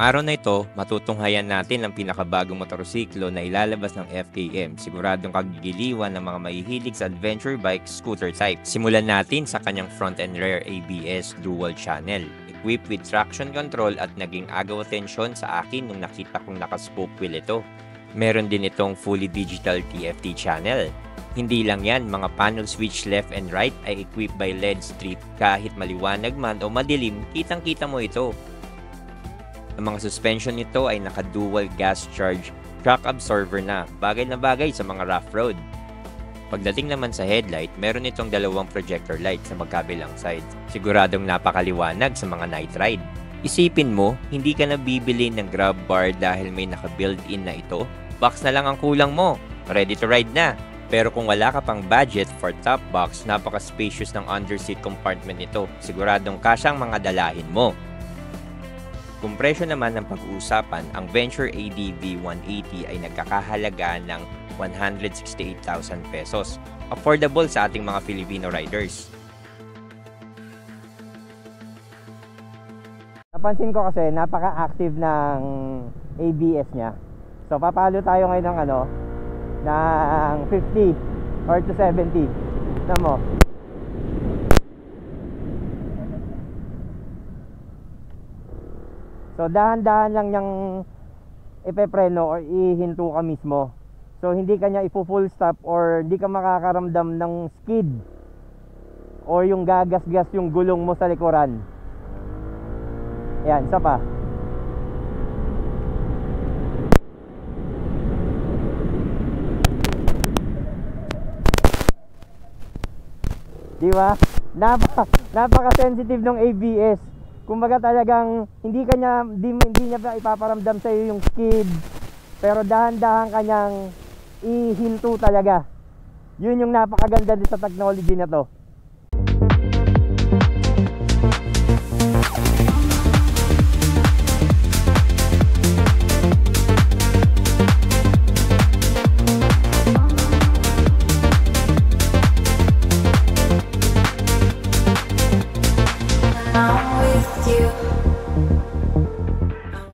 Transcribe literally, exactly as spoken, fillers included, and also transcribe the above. Ngayong araw na ito, matutunghayan natin ang pinakabagong motorsiklo na ilalabas ng F K M. Siguradong kagigiliwan ng mga mahihilig sa adventure bike scooter type. Simulan natin sa kanyang front and rear A B S dual channel. Equipped with traction control at naging agaw atensyon sa akin nung nakita kong naka-spoke wheel ito. Meron din itong fully digital T F T channel. Hindi lang yan, mga panel switch left and right ay equipped by L E D strip. Kahit maliwanag man o madilim, kitang-kita mo ito. Ang mga suspension nito ay naka-dual gas charge shock absorber na, bagay na bagay sa mga rough road. Pagdating naman sa headlight, meron itong dalawang projector light sa magkabilang side. Siguradong napakaliwanag sa mga night ride. Isipin mo, hindi ka na bibili ng grab bar dahil may naka-build-in na ito. Box na lang ang kulang mo, ready to ride na. Pero kung wala ka pang budget for top box, napaka-spacious ng underseat compartment nito. Siguradong kasyang mga dalahin mo. Kung presyo naman ng pag-uusapan, ang Venture A D V one eighty ay nagkakahalaga ng one hundred sixty-eight thousand pesos. Affordable sa ating mga Filipino riders. Napansin ko kasi napaka-active ng A B S niya. So papalo tayo ngayon ng ano ng fifty or to seventy. Tignan mo. So dahan-dahan lang niyang ipepreno or ihinto ka mismo. So hindi ka niya ipo-full stop or hindi ka makakaramdam ng skid or yung gagasgas yung gulong mo sa likuran. Ayan, isa pa. Diba? Napa, napaka-sensitive ng A B S. Kumbaga talagang hindi kanya hindi, hindi niya ipaparamdam sa iyo yung skid, pero dahan-dahan kanyang ihinto talaga. Yun yung napakaganda din sa technology na to. Thank you.